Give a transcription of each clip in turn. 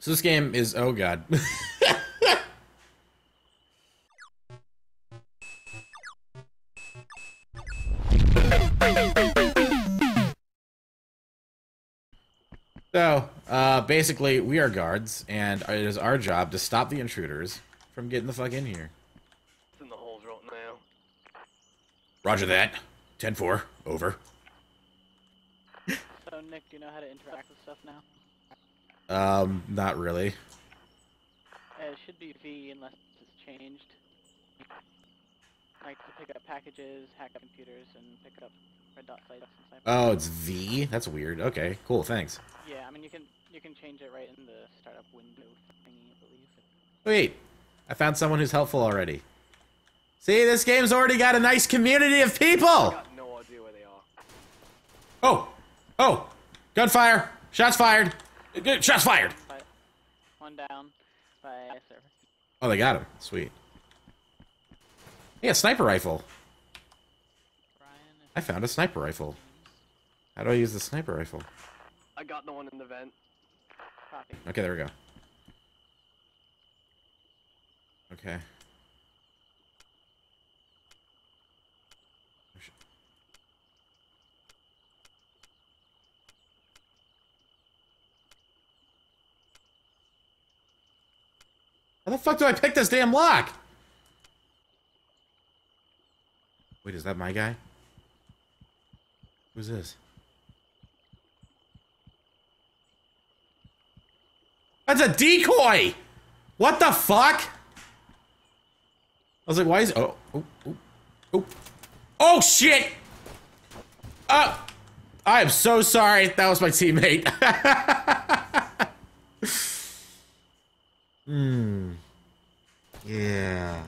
So this game is, oh god. So, basically, we are guards, and it is our job to stop the intruders from getting the fuck in here. It's in the holes right now. Roger that. 10-4. Over. So, Nick, do you know how to interact with stuff now? Not really. It should be V unless it's changed. Like to pick up packages, hack up computers, and pick up red dot sites. Oh, it's V? That's weird. Okay, cool, thanks. Yeah, I mean, you can change it right in the startup window thingy, I believe. Wait, I found someone who's helpful already. See, this game's already got a nice community of people! I got no idea where they are. Oh! Oh! Gunfire! Shots fired! Shots fired! One down by server. Oh, they got him. Sweet. Yeah, sniper rifle. I found a sniper rifle. How do I use the sniper rifle? I got the one in the vent. Copy. Okay, there we go. Okay. How the fuck do I pick this damn lock? Wait, is that my guy? Who's this? That's a decoy! What the fuck? I was like, why is... Oh, oh, oh, oh. Oh, shit! Oh! I am so sorry. That was my teammate. Hmm. Yeah.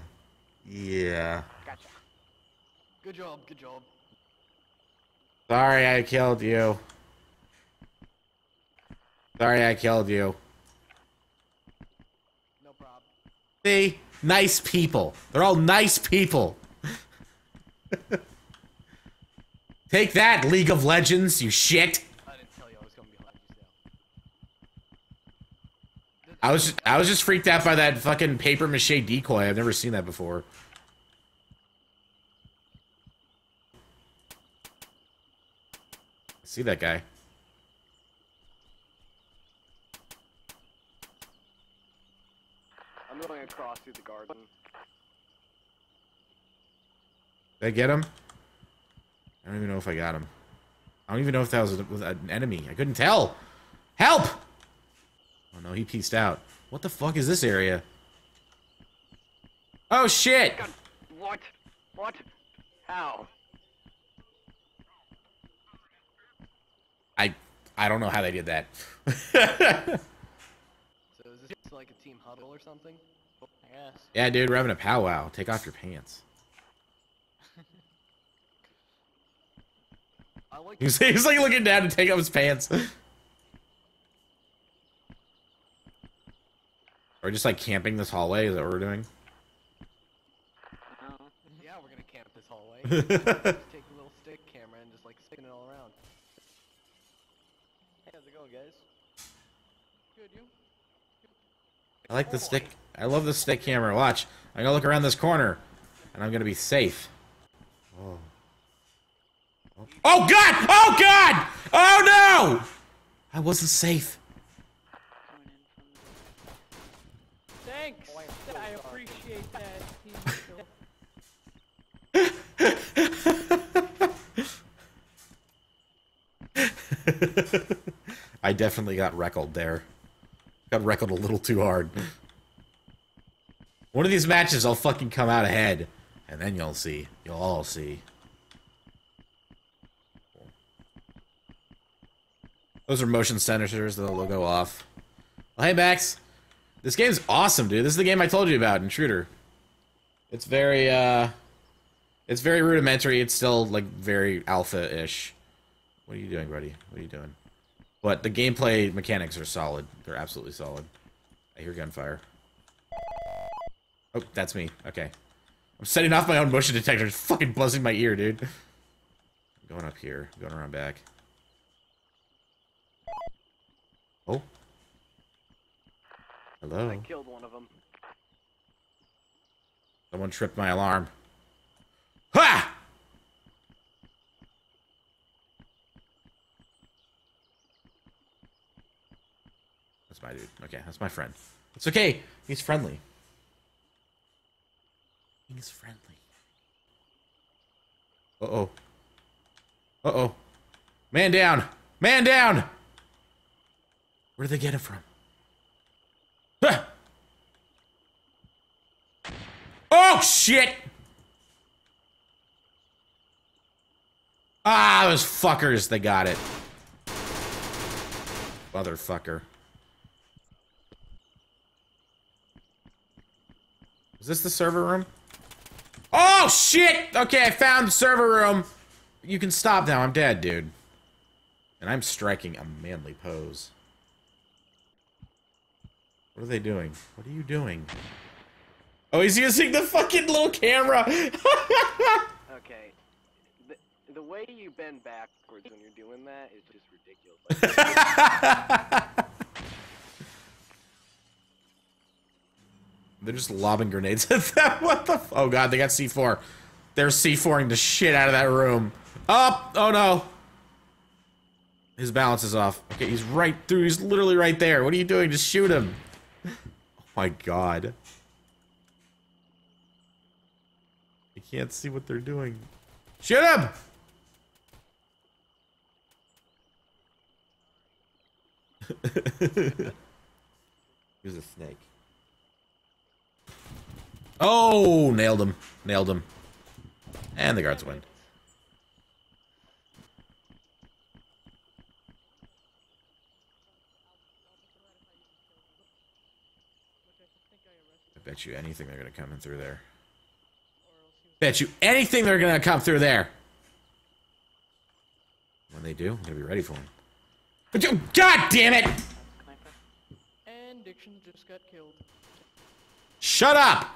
Yeah. Gotcha. Good job, good job. Sorry I killed you. Sorry I killed you. No problem. See? Nice people. They're all nice people. Take that, League of Legends, you shit. I didn't tell you I was gonna be behind you, so. I was just freaked out by that fucking paper mache decoy. I've never seen that before. See that guy. I'm going across through the garden. Did I get him? I don't even know if I got him. I don't even know if that was an enemy. I couldn't tell. Help! Oh no, he peaced out. What the fuck is this area? Oh shit! God. What? What? How? I don't know how they did that. So is this like a team huddle or something? I guess. Yeah, dude, we're having a powwow. Take off your pants. I like he's like looking down to take off his pants. Or just like camping this hallway, is that what we're doing? Yeah, we're gonna camp this hallway. Just take a little stick camera and just like spin it all around. How's it going, guys? Good, you? I like the stick. I love the stick camera. Watch. I'm gonna look around this corner, and I'm gonna be safe. Oh. Oh. Oh god! Oh god! Oh no! I wasn't safe. Thanks. I appreciate that. I definitely got wrecked there. Got wrecked a little too hard. One of these matches, I'll fucking come out ahead. And then you'll see. You'll all see. Those are motion sensors, the logo off. Well, hey, Max. This game's awesome, dude. This is the game I told you about, Intruder. It's very rudimentary. It's still, like, very alpha-ish. What are you doing, buddy? What are you doing? But the gameplay mechanics are solid. They're absolutely solid. I hear gunfire. Oh, that's me. Okay. I'm setting off my own motion detector. It's fucking buzzing my ear, dude. I'm going up here. I'm going around back. Oh. Hello? I killed one of them. Someone tripped my alarm. Ha! That's my dude. Okay, that's my friend. It's okay. He's friendly. He's friendly. Uh-oh. Uh-oh. Man down! Man down! Where did they get it from? Huh! Oh, shit! Ah, those fuckers, they got it. Motherfucker. Is this the server room? Oh, shit! Okay, I found the server room. You can stop now. I'm dead, dude. And I'm striking a manly pose. What are they doing? What are you doing? Oh, he's using the fucking little camera! Okay. The way you bend backwards when you're doing that is just ridiculous. They're just lobbing grenades at that. What the f— oh god, they got C4. They're C4ing the shit out of that room. Up! Oh no! His balance is off. Okay, he's right through. He's literally right there. What are you doing? Just shoot him. Oh my god. I can't see what they're doing. Shoot him! Here's a snake. Oh, nailed him. Nailed him. And the guards win. I bet you anything they're going to come in through there. Bet you anything they're going to come through there. When they do, I'm going to be ready for them. God damn it! And Diction just got killed. Shut up!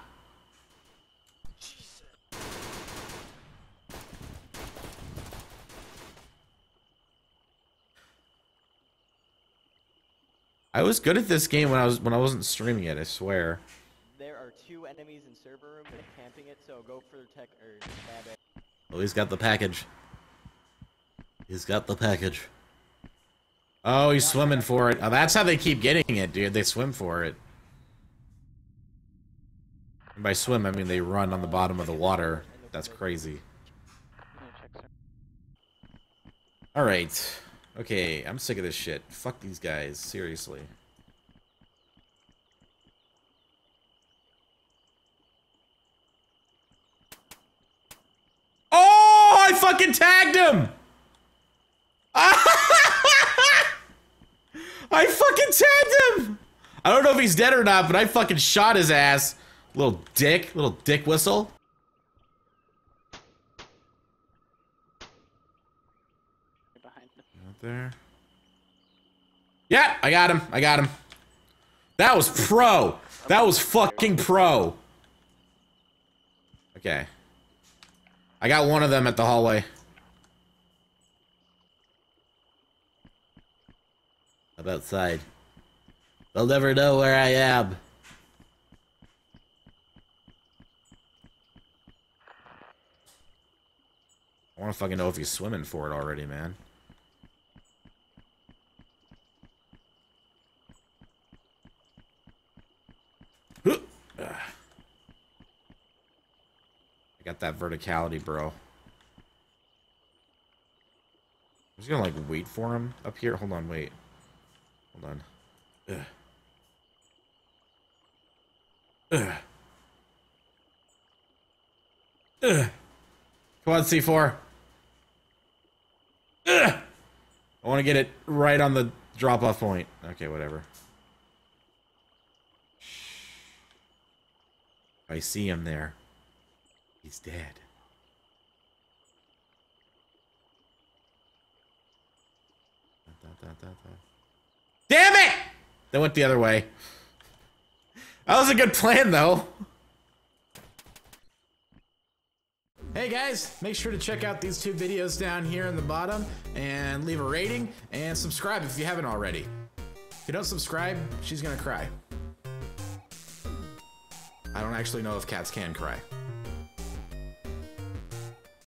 I was good at this game when I wasn't streaming it, I swear. There are two enemies in server room and camping it, so go for tech or stab it. Oh, he's got the package. He's got the package. Oh, he's swimming for it. Oh, that's how they keep getting it, dude. They swim for it. And by swim, I mean they run on the bottom of the water. That's crazy. Alright. Okay, I'm sick of this shit. Fuck these guys, seriously. Oh, I fucking tagged him! I fucking tagged him! I don't know if he's dead or not, but I fucking shot his ass. Little dick whistle. There. Yeah, I got him. I got him. That was pro. That was fucking pro. Okay. I got one of them at the hallway. I'm outside. They'll never know where I am. I want to fucking know if he's swimming for it already, man. I got that verticality, bro. I'm just gonna, like, wait for him up here. Hold on, wait. Hold on. Ugh. Ugh. Ugh. Come on, C4. Ugh. I want to get it right on the drop-off point. Okay, whatever. I see him there. He's dead. Damn it! They went the other way. That was a good plan, though. Hey guys, make sure to check out these two videos down here in the bottom and leave a rating and subscribe if you haven't already. If you don't subscribe, she's gonna cry. I don't actually know if cats can cry.